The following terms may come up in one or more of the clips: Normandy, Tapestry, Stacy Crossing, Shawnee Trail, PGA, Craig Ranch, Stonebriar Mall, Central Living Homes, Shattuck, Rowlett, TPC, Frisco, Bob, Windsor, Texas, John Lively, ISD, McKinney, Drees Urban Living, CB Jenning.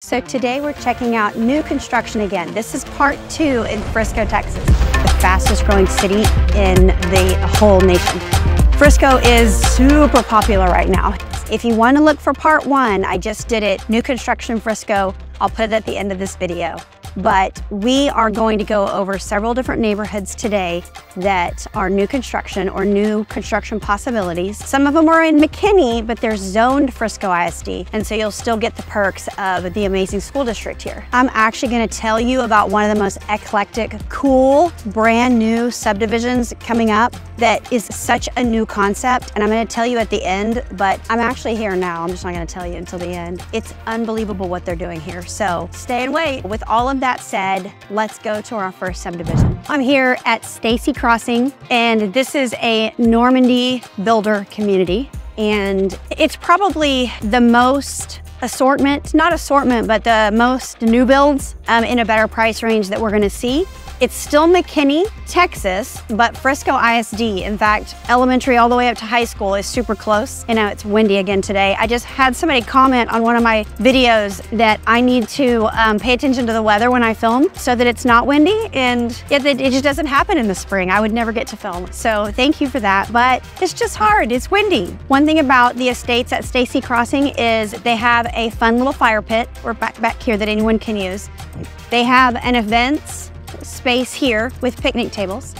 So today we're checking out new construction again. This is part 2 in Frisco, Texas, the fastest growing city in the whole nation. Frisco is super popular right now. If you want to look for part 1, I just did it, new construction Frisco. I'll put it at the end of this video. But we are going to go over several different neighborhoods today that are new construction or new construction possibilities. Some of them are in McKinney, but they're zoned Frisco ISD, and so you'll still get the perks of the amazing school district here. I'm actually going to tell you about one of the most eclectic, cool, brand new subdivisions coming up that is such a new concept, and I'm going to tell you at the end, but I'm actually here now. I'm just not going to tell you until the end. It's unbelievable what they're doing here, so stay and wait. With all of that said, let's go to our first subdivision. I'm here at Stacy Crossing, and this is a Normandy builder community, and it's probably the most the most new builds in a better price range that we're gonna see. It's still McKinney, Texas, but Frisco ISD. In fact, elementary all the way up to high school is super close. I know it's windy again today. I just had somebody comment on one of my videos that I need to pay attention to the weather when I film so that it's not windy, and it just doesn't happen in the spring. I would never get to film. So thank you for that, but it's just hard, it's windy. One thing about the estates at Stacy Crossing is they have a fun little fire pit or back here that anyone can use. They have an events space here with picnic tables,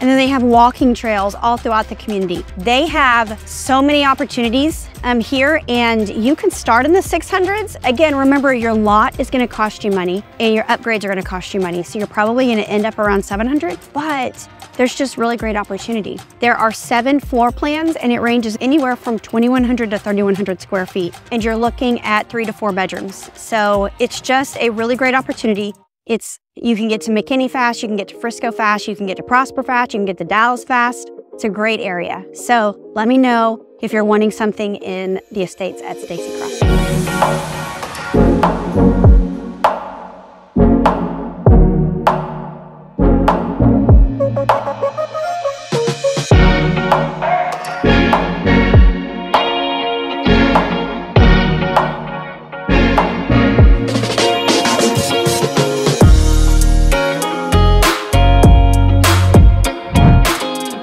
and then they have walking trails all throughout the community. They have so many opportunities here, and you can start in the 600s. Again, remember your lot is gonna cost you money and your upgrades are gonna cost you money, so you're probably gonna end up around 700, but there's just really great opportunity. There are 7 floor plans, and it ranges anywhere from 2,100 to 3,100 square feet, and you're looking at 3 to 4 bedrooms. So it's just a really great opportunity. You can get to McKinney fast, you can get to Frisco fast, you can get to Prosper fast, you can get to Dallas fast. It's a great area. So let me know if you're wanting something in the estates at Stacy Crossing.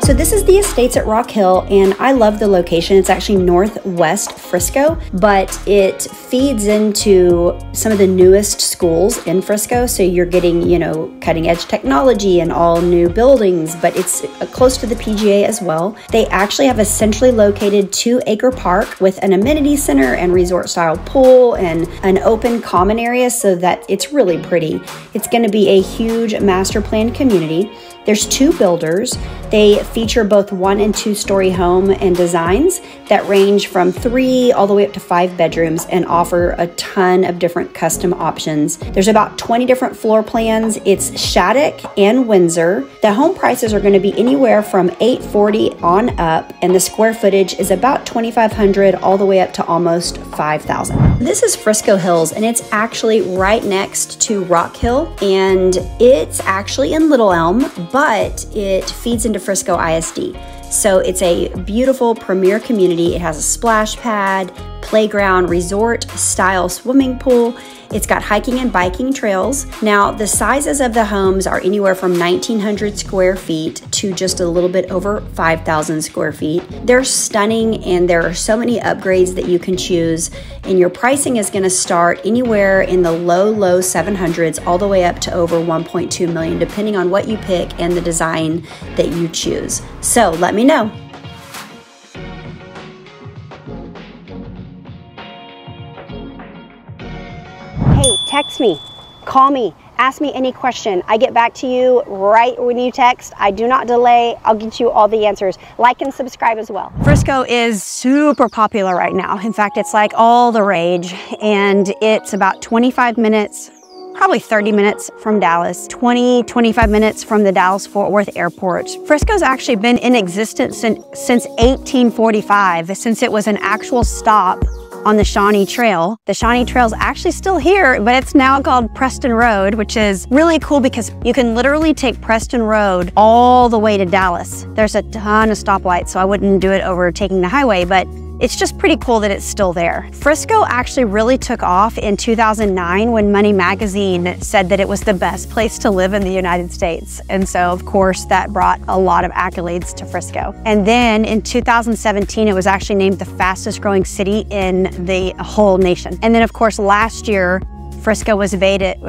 So this is the estates at Rock Hill, and I love the location. It's actually northwest Frisco, but it feeds into some of the newest schools in Frisco. So you're getting, you know, cutting edge technology and all new buildings, but it's close to the PGA as well. They actually have a centrally located 2-acre park with an amenity center and resort style pool and an open common area, so that it's really pretty. It's gonna be a huge master planned community. There's 2 builders. They feature both 1- and 2-story home and designs that range from 3 all the way up to 5 bedrooms and offer a ton of different custom options. There's about 20 different floor plans. It's Shattuck and Windsor. The home prices are gonna be anywhere from $840 on up, and the square footage is about 2,500 all the way up to almost 5,000. This is Frisco Hills, and it's actually right next to Rock Hill, and it's actually in Little Elm, but it feeds into Frisco ISD. So it's a beautiful premier community. It has a splash pad, playground, resort style swimming pool. It's got hiking and biking trails. Now, the sizes of the homes are anywhere from 1,900 square feet to just a little bit over 5,000 square feet. They're stunning, and there are so many upgrades that you can choose, and your pricing is gonna start anywhere in the low 700s all the way up to over 1.2 million, depending on what you pick and the design that you choose. So let me know. Text me, call me, ask me any question. I get back to you right when you text. I do not delay. I'll get you all the answers. Like and subscribe as well. Frisco is super popular right now. In fact, it's like all the rage, and it's about 25 minutes, probably 30 minutes from Dallas, 25 minutes from the Dallas-Fort Worth airport. Frisco's actually been in existence since 1845, since it was an actual stop on the Shawnee Trail. The Shawnee Trail's actually still here, but it's now called Preston Road, which is really cool because you can literally take Preston Road all the way to Dallas. There's a ton of stoplights, so I wouldn't do it over taking the highway, but It's just pretty cool that it's still there. Frisco actually really took off in 2009 when Money Magazine said that it was the best place to live in the United States. And so of course that brought a lot of accolades to Frisco. And then in 2017, it was actually named the fastest growing city in the whole nation. And then of course last year, Frisco was rated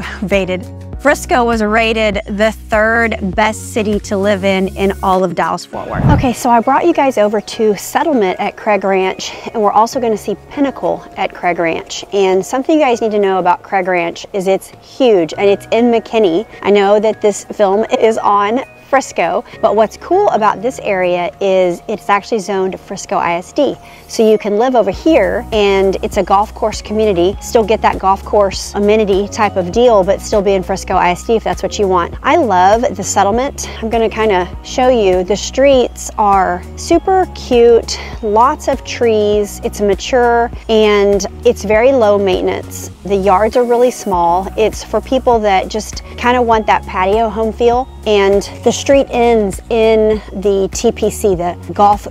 the third best city to live in all of Dallas-Fort Worth. Okay, so I brought you guys over to Settlement at Craig Ranch, and we're also gonna see Pinnacle at Craig Ranch. And something you guys need to know about Craig Ranch is it's huge, and it's in McKinney. I know that this film is on Frisco, but what's cool about this area is it's actually zoned Frisco ISD. So you can live over here and it's a golf course community, still get that golf course amenity type of deal, but still be in Frisco ISD if that's what you want. I love the Settlement. I'm gonna kind of show you. The streets are super cute, lots of trees, it's mature, and it's very low maintenance. The yards are really small. It's for people that just kind of want that patio home feel, and the street ends in the TPC, the Golf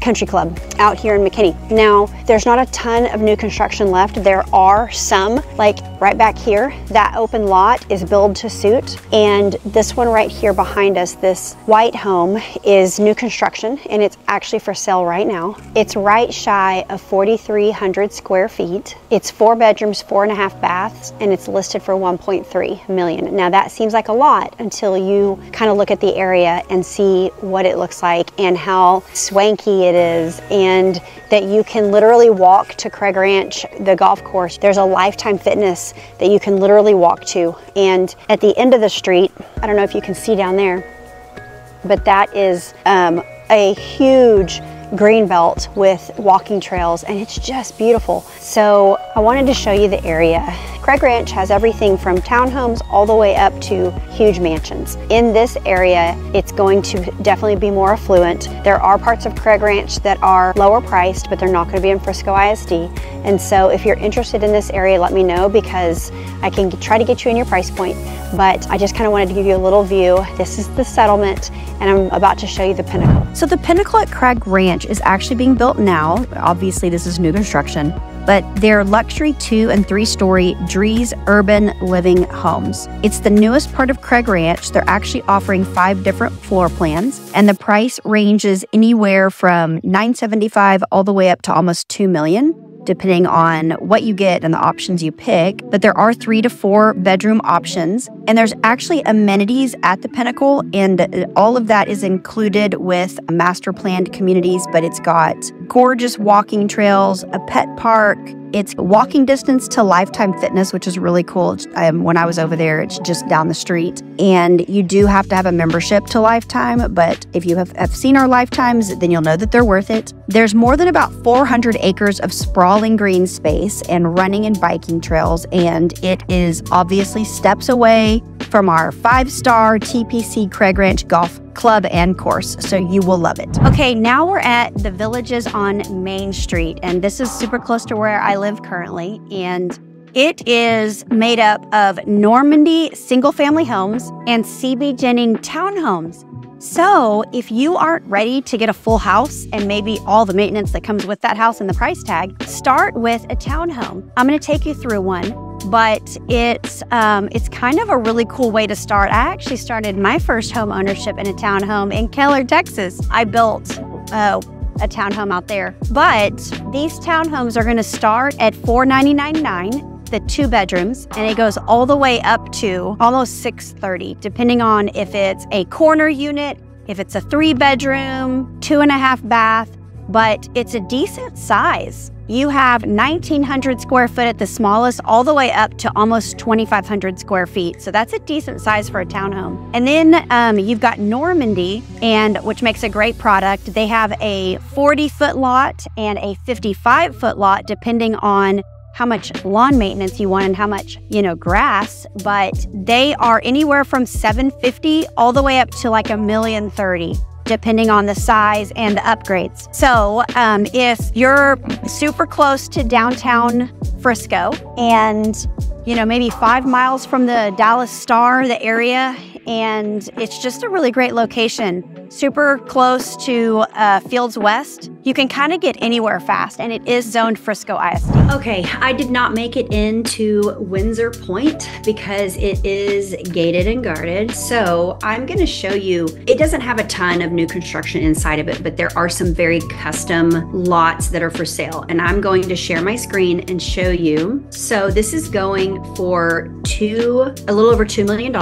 Country Club out here in McKinney. Now, there's not a ton of new construction left. There are some, like right back here, that open lot is build to suit. And this one right here behind us, this white home is new construction, and it's actually for sale right now. It's right shy of 4,300 square feet. It's 4 bedrooms, 4.5 baths, and it's listed for 1.3 million. Now that seems like a lot until you kind of look at the area and see what it looks like and how swanky it is, and that you can literally walk to Craig Ranch, the golf course. There's a Lifetime Fitness that you can literally walk to. And at the end of the street, I don't know if you can see down there, but that is a huge green belt with walking trails, and it's just beautiful. So I wanted to show you the area. Craig Ranch has everything from townhomes all the way up to huge mansions. In this area, it's going to definitely be more affluent. There are parts of Craig Ranch that are lower priced, but they're not going to be in Frisco ISD. And so if you're interested in this area, let me know, because I can try to get you in your price point, but I just kind of wanted to give you a little view. This is the Settlement, and I'm about to show you the Pinnacle. So the Pinnacle at Craig Ranch is actually being built now. Obviously, this is new construction, but they're luxury 2- and 3-story Drees Urban Living Homes. It's the newest part of Craig Ranch. They're actually offering 5 different floor plans, and the price ranges anywhere from $975 all the way up to almost $2 million. Depending on what you get and the options you pick, but there are 3- to 4-bedroom options. And there's actually amenities at the Pinnacle, and all of that is included with master planned communities, but it's got gorgeous walking trails, a pet park. It's walking distance to Lifetime Fitness, which is really cool. When I was over there, it's just down the street. And you do have to have a membership to Lifetime, but if you have seen our Lifetimes, then you'll know that they're worth it. There's more than about 400 acres of sprawling green space and running and biking trails, and it is obviously steps away from our 5-star TPC Craig Ranch Golf Club and course, so you will love it. Okay, now we're at the Villages on Main Street, and this is super close to where I live currently, and it is made up of Normandy single-family homes and CB Jenning townhomes. So if you aren't ready to get a full house and maybe all the maintenance that comes with that house and the price tag, start with a townhome. I'm gonna take you through one, but it's kind of a really cool way to start. I actually started my first home ownership in a townhome in Keller, Texas. I built a townhome out there. But these townhomes are gonna start at $499.99, the 2 bedrooms, and it goes all the way up to almost $630, depending on if it's a corner unit, if it's a 3-bedroom, 2.5 bath, but it's a decent size. You have 1,900 square foot at the smallest, all the way up to almost 2,500 square feet. So that's a decent size for a townhome. And then you've got Normandy, which makes a great product. They have a 40-foot lot and a 55-foot lot, depending on how much lawn maintenance you want and how much, grass, but they are anywhere from $750 all the way up to like $1,030,000. Depending on the size and the upgrades. So if you're super close to downtown Frisco and maybe 5 miles from the Dallas Star, the area, and it's just a really great location. Super close to Fields West. You can kind of get anywhere fast, and it is zoned Frisco ISD. Okay, I did not make it into Windsor Point because it is gated and guarded. So I'm gonna show you, it doesn't have a ton of new construction inside of it, but there are some very custom lots that are for sale. And I'm going to share my screen and show you. So this is going for a little over $2 million.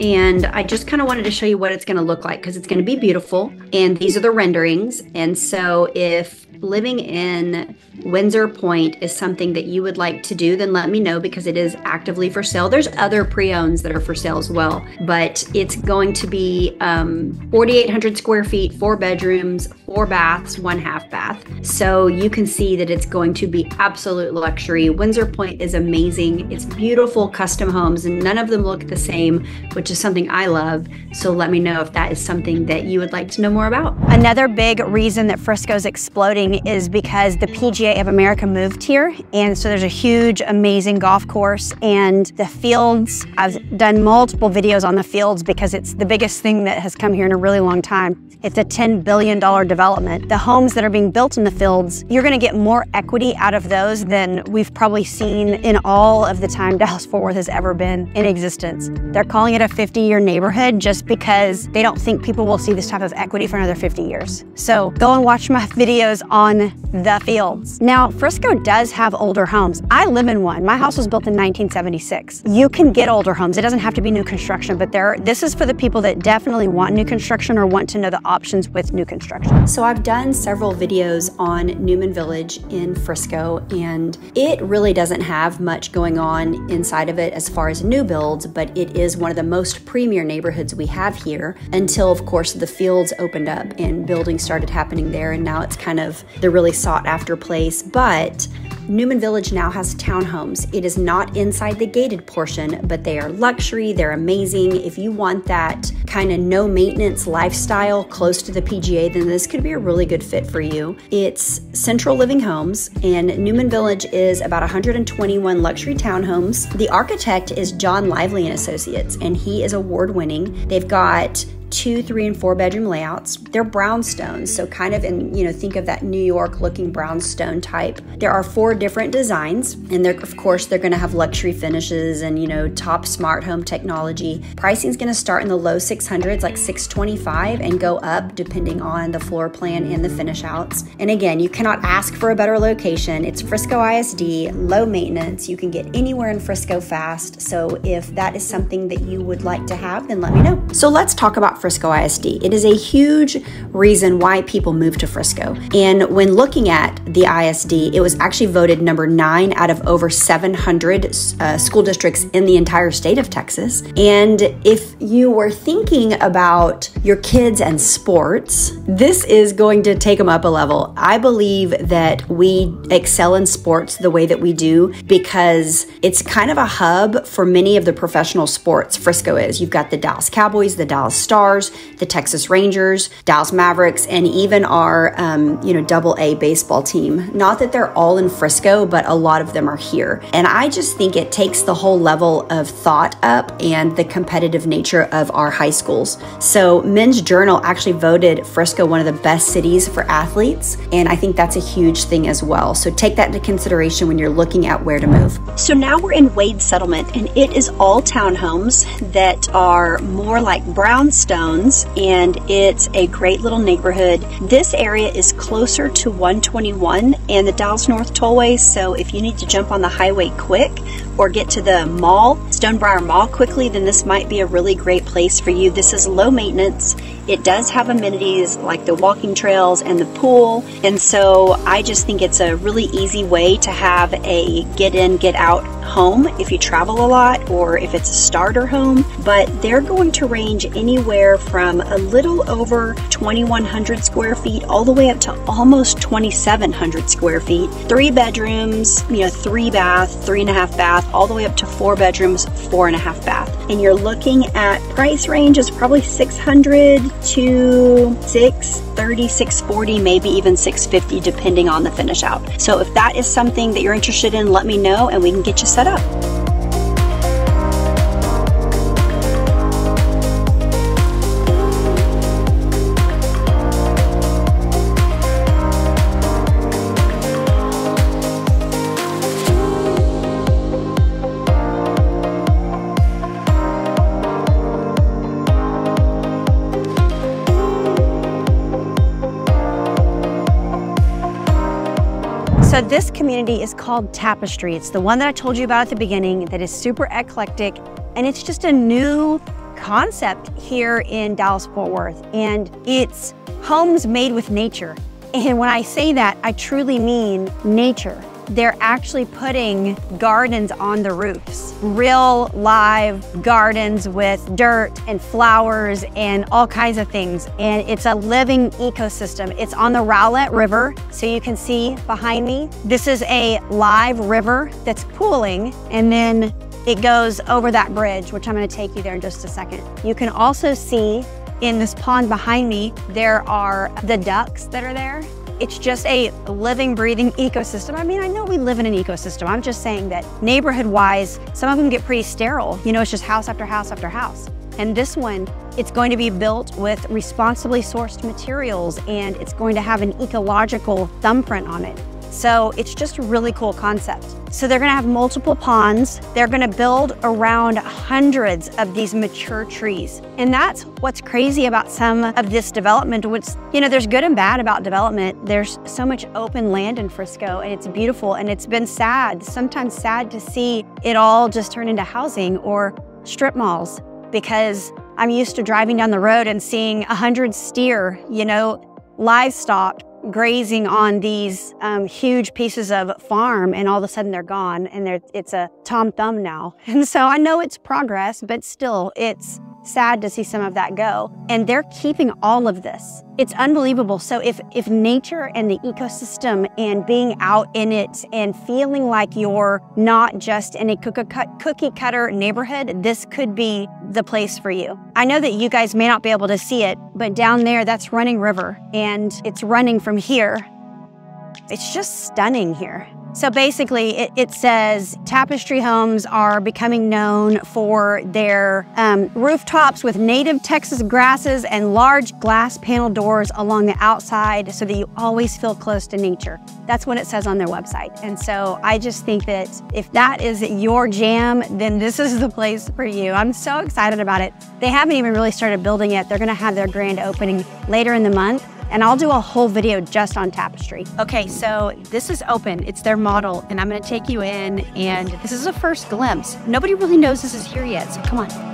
And I just kind of wanted to show you what it's going to look like because it's going to be beautiful. And these are the renderings. And so if living in Windsor Point is something that you would like to do, then let me know because it is actively for sale. There's other pre-owns that are for sale as well, but it's going to be 4,800 square feet, 4 bedrooms, 4 baths, 1 half bath. So you can see that it's going to be absolute luxury. Windsor Point is amazing. It's beautiful custom homes and none of them look the same, which is something I love. So let me know if that is something that you would like to know more about. Another big reason that Frisco's exploding is because the PGA of America moved here. And so there's a huge, amazing golf course and the Fields. I've done multiple videos on the Fields because it's the biggest thing that has come here in a really long time. It's a $10 billion development. The homes that are being built in the Fields, you're gonna get more equity out of those than we've probably seen in all of the time Dallas-Fort Worth has ever been in existence. They're calling it a 50-year neighborhood just because they don't think people will see this type of equity for another 50 years. So go and watch my videos on the Fields. Now, Frisco does have older homes. I live in one. My house was built in 1976. You can get older homes. It doesn't have to be new construction, but this is for the people that definitely want new construction or want to know the options with new construction. So I've done several videos on Newman Village in Frisco, and it really doesn't have much going on inside of it as far as new builds, but it is one of the most premier neighborhoods we have here until, of course, the Fields opened up and building started happening there, and now it's kind of the really sought after place. But Newman Village now has townhomes. It is not inside the gated portion, but they are luxury, they're amazing. If you want that kind of no maintenance lifestyle close to the PGA, then this could be a really good fit for you. It's Central Living Homes, and Newman Village is about 121 luxury townhomes. The architect is John Lively and Associates, and he is award-winning. They've got 2, 3, and 4 bedroom layouts. They're brownstones, so kind of in, you know, think of that New York looking brownstone type. There are 4 different designs, and of course they're gonna have luxury finishes and, you know, top smart home technology. Pricing's gonna start in the low 600s, like 625, and go up depending on the floor plan and the finish outs. And again, you cannot ask for a better location. It's Frisco ISD, low maintenance. You can get anywhere in Frisco fast. So if that is something that you would like to have, then let me know. So let's talk about Frisco ISD. It is a huge reason why people move to Frisco. And when looking at the ISD, it was actually voted number 9 out of over 700 school districts in the entire state of Texas. And if you were thinking about your kids and sports, this is going to take them up a level. I believe that we excel in sports the way that we do because it's kind of a hub for many of the professional sports. Frisco is. You've got the Dallas Cowboys, the Dallas Stars, the Texas Rangers, Dallas Mavericks, and even our, you know, AA baseball team. Not that they're all in Frisco, but a lot of them are here. And I just think it takes the whole level of thought up and the competitive nature of our high schools. So Men's Journal actually voted Frisco one of the best cities for athletes. And I think that's a huge thing as well. So take that into consideration when you're looking at where to move. So now we're in Wade Settlement, and it is all townhomes that are more like brownstone. And it's a great little neighborhood. This area is closer to 121 and the Dallas North Tollway, so if you need to jump on the highway quick or get to the mall, Stonebriar Mall, quickly, then this might be a really great place for you. This is low maintenance. It does have amenities like the walking trails and the pool, and so I just think it's a really easy way to have a get in, get out home if you travel a lot or if it's a starter home. But they're going to range anywhere from a little over 2,100 square feet all the way up to almost 2,700 square feet. 3 bedrooms, you know, 3 bath, 3.5 bath, all the way up to 4 bedrooms, 4.5 bath. And you're looking at price range is probably 600 to 630, 640, maybe even 650, depending on the finish out. So if that is something that you're interested in, let me know and we can get you set up. So this community is called Tapestry. It's the one that I told you about at the beginning that is super eclectic, and it's just a new concept here in Dallas-Fort Worth, and it's homes made with nature. And when I say that, I truly mean nature. They're actually putting gardens on the roofs, real live gardens with dirt and flowers and all kinds of things. And it's a living ecosystem. It's on the Rowlett River, so you can see behind me. This is a live river that's pooling, and then it goes over that bridge, which I'm gonna take you there in just a second. You can also see in this pond behind me, there are the ducks that are there. It's just a living, breathing ecosystem. I mean, I know we live in an ecosystem. I'm just saying that neighborhood-wise, some of them get pretty sterile. You know, it's just house after house after house. And this one, it's going to be built with responsibly sourced materials, and it's going to have an ecological thumbprint on it. So it's just a really cool concept. So they're gonna have multiple ponds. They're gonna build around hundreds of these mature trees. And that's what's crazy about some of this development, which, you know, there's good and bad about development. There's so much open land in Frisco, and it's beautiful, and it's been sad, sometimes sad to see it all just turn into housing or strip malls, because I'm used to driving down the road and seeing 100 steer, you know, livestock, grazing on these huge pieces of farm, and all of a sudden they're gone, and it's a Tom Thumb now. And so I know it's progress, but still it's sad to see some of that go. And they're keeping all of this. It's unbelievable. So if nature and the ecosystem and being out in it and feeling like you're not just in a cookie cutter neighborhood, this could be the place for you. I know that you guys may not be able to see it, but down there, that's Running River, and it's running from here. It's just stunning here. So basically, it says Tapestry homes are becoming known for their rooftops with native Texas grasses and large glass panel doors along the outside so that you always feel close to nature. That's what it says on their website. And so I just think that if that is your jam, then this is the place for you. I'm so excited about it. They haven't even really started building yet. They're gonna have their grand opening later in the month, and I'll do a whole video just on Tapestry. Okay, so this is open, it's their model, and I'm gonna take you in, and this is a first glimpse. Nobody really knows this is here yet, so come on.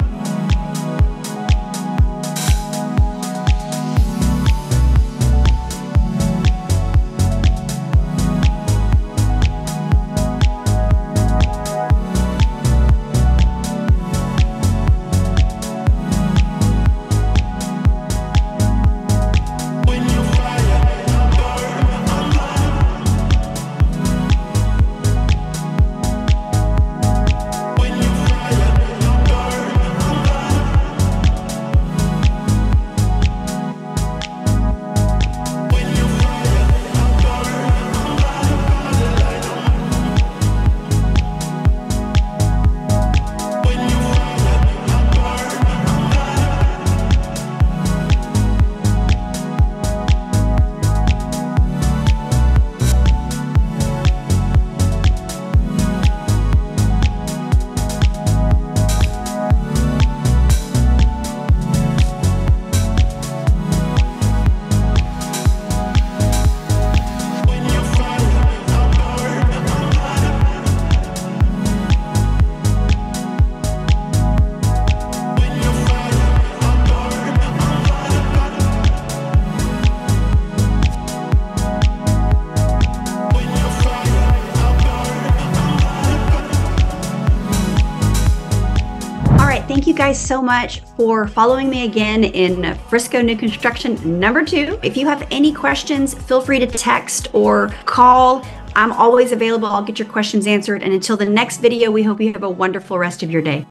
Thank you guys so much for following me again in Frisco New Construction #2. If you have any questions, feel free to text or call. I'm always available. I'll get your questions answered. And until the next video, we hope you have a wonderful rest of your day.